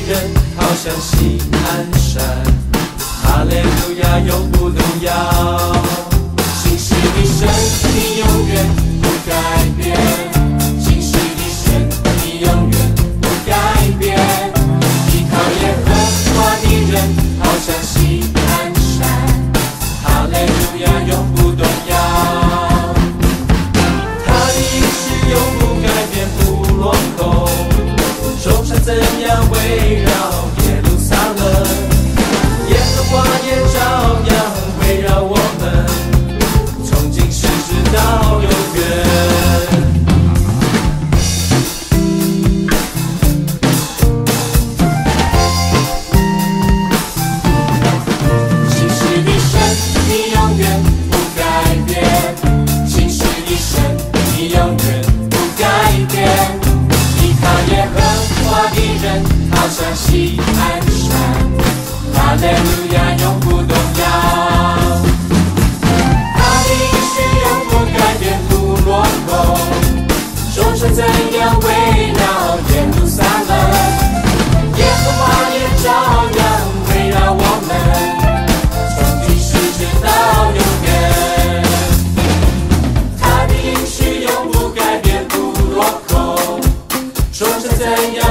人，好像西安山，哈利路亚又不动摇。信实的神，你永远不改变；信实的神，你永远不改变。依靠耶和华的人，好像西安山，哈利路亚又不动摇。他的应许永不改变，不落空。 众山怎样围绕耶路撒冷？耶和华也照样围绕我们，从今时直到永远。信实的神，你永远不改变；信实的神，你永远不改变。依靠耶和华。 的人好像西安山，哈利路亚永不动摇。他的应许永不改变，不落空。众山怎样围绕耶路撒冷，耶和华也照样围绕我们，从今时直到永远。他的应许永不改变，不落空。众山怎样。